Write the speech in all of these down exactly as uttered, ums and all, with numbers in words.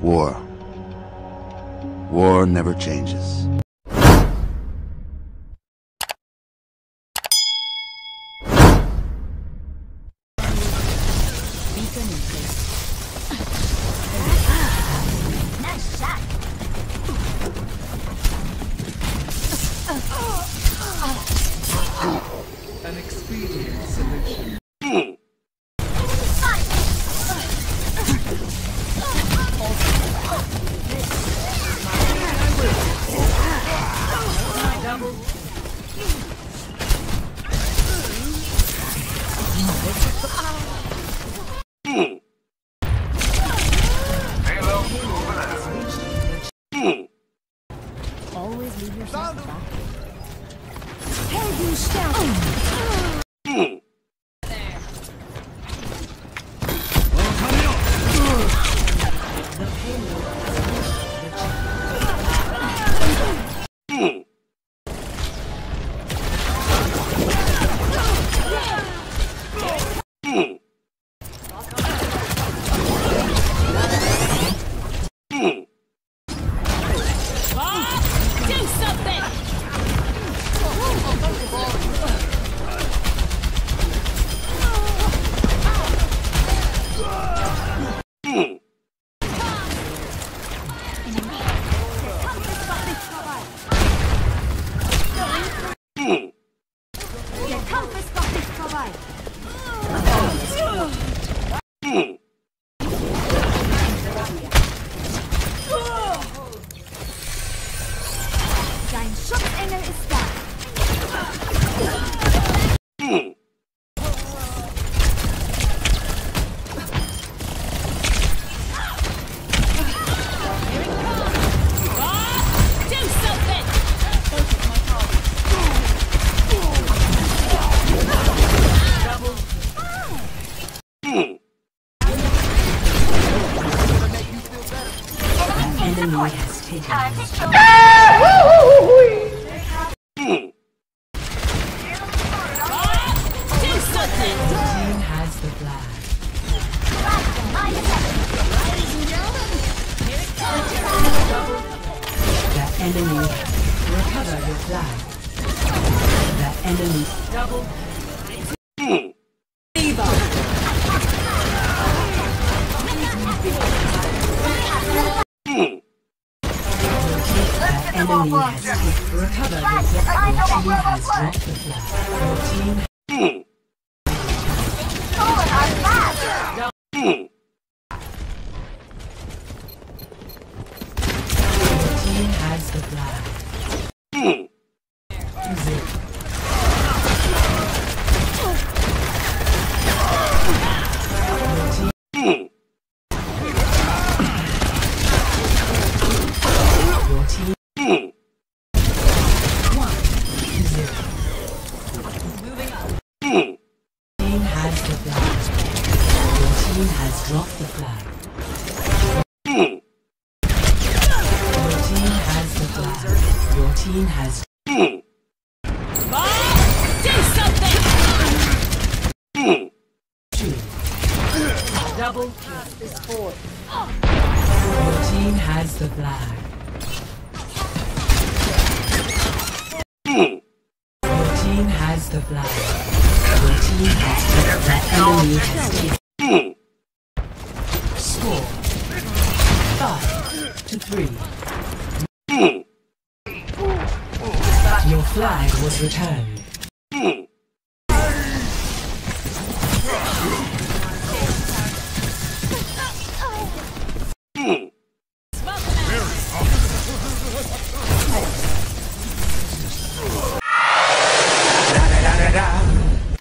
War. War never changes.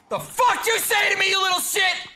The fuck you say to me, you little shit!